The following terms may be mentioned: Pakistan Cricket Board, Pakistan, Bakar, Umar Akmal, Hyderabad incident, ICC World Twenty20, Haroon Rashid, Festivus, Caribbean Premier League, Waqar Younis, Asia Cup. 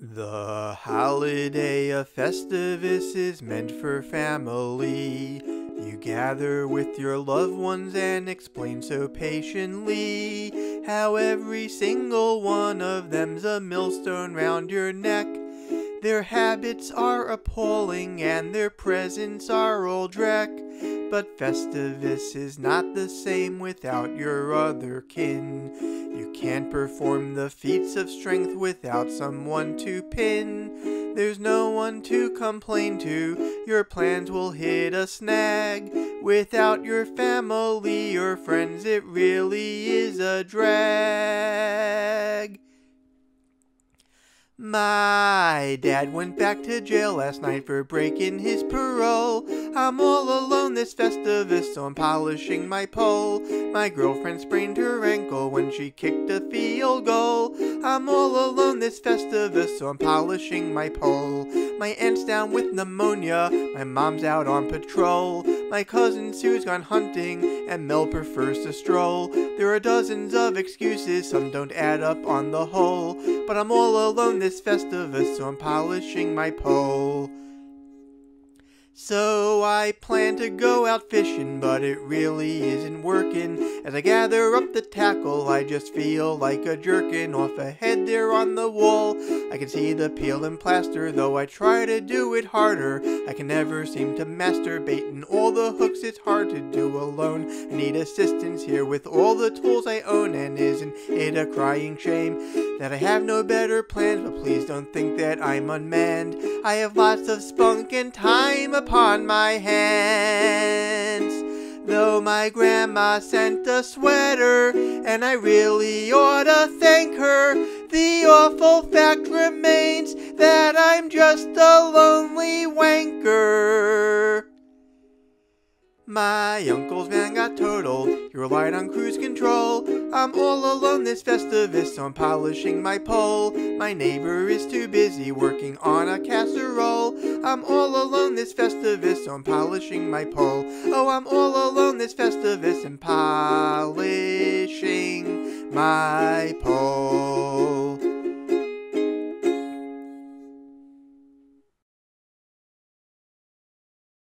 The holiday of Festivus is meant for family. You gather with your loved ones and explain so patiently how every single one of them's a millstone round your neck. Their habits are appalling and their presents are old wreck. But Festivus is not the same without your other kin. You can't perform the feats of strength without someone to pin. There's no one to complain to, your plans will hit a snag. Without your family or friends, it really is a drag. My dad went back to jail last night for breaking his parole. I'm all alone this Festivus, so I'm polishing my pole. My girlfriend sprained her ankle when she kicked a field goal. I'm all alone this Festivus, so I'm polishing my pole. My aunt's down with pneumonia, my mom's out on patrol. My cousin Sue's gone hunting, and Mel prefers to stroll. There are dozens of excuses, some don't add up on the whole. But I'm all alone this Festivus, so I'm polishing my pole. So I plan to go out fishing, but it really isn't working. As I gather up the tackle, I just feel like a jerkin. Off ahead there on the wall, I can see the peel and plaster. Though I try to do it harder, I can never seem to master baiting all the hooks. It's hard to do alone. I need assistance here with all the tools I own. And isn't it a crying shame that I have no better plans? But please don't think that I'm unmanned. I have lots of spunk and time upon my hands. Though my grandma sent a sweater, and I really ought to thank her, the awful fact remains that I'm just a lonely wanker. My uncle's van got totaled, he relied on cruise control. I'm all alone this Festivus, so I'm polishing my pole. My neighbor is too busy working on a casserole. I'm all alone this Festivus, so I'm polishing my pole. Oh, I'm all alone this Festivus, and polishing my pole.